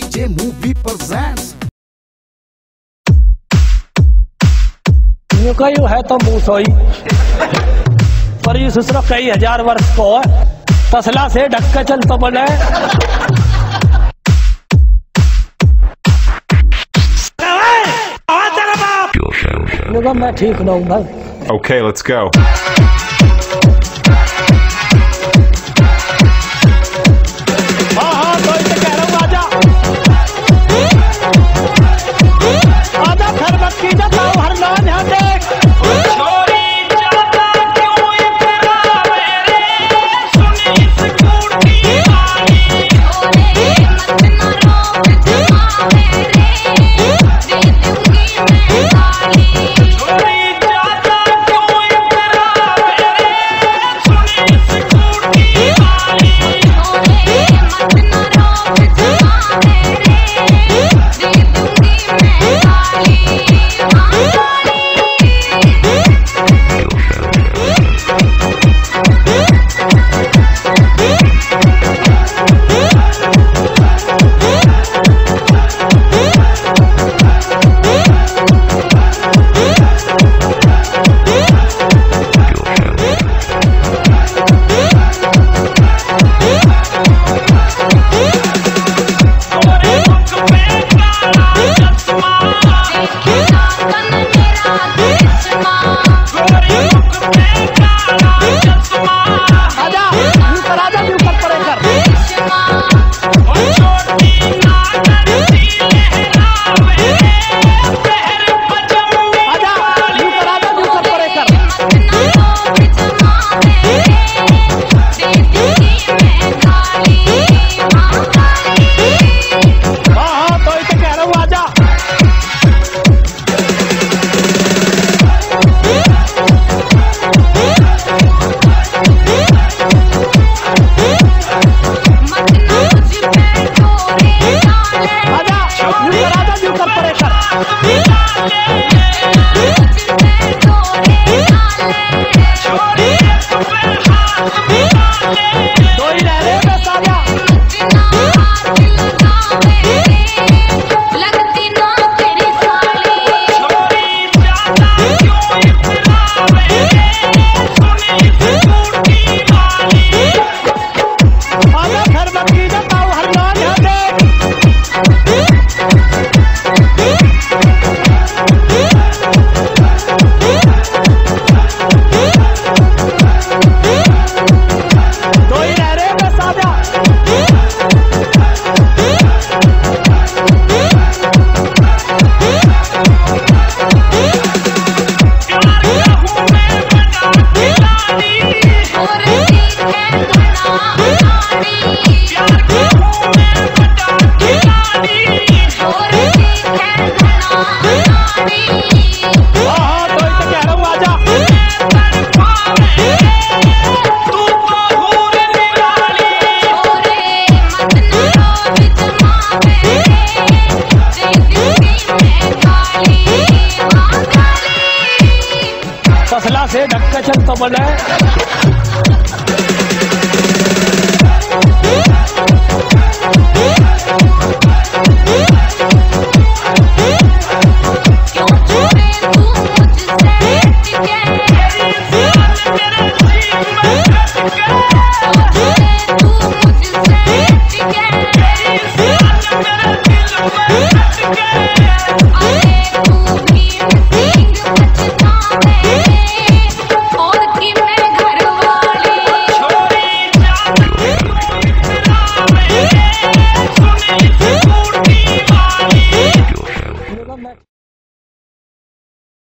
DJ movie presents. यूं है तो मुंह सोई पर ये ससुरा कई हजार वर्ष को तसला से ढक्का चल तो बने मैं ठीक ना हूँ भाई। Okay let's go.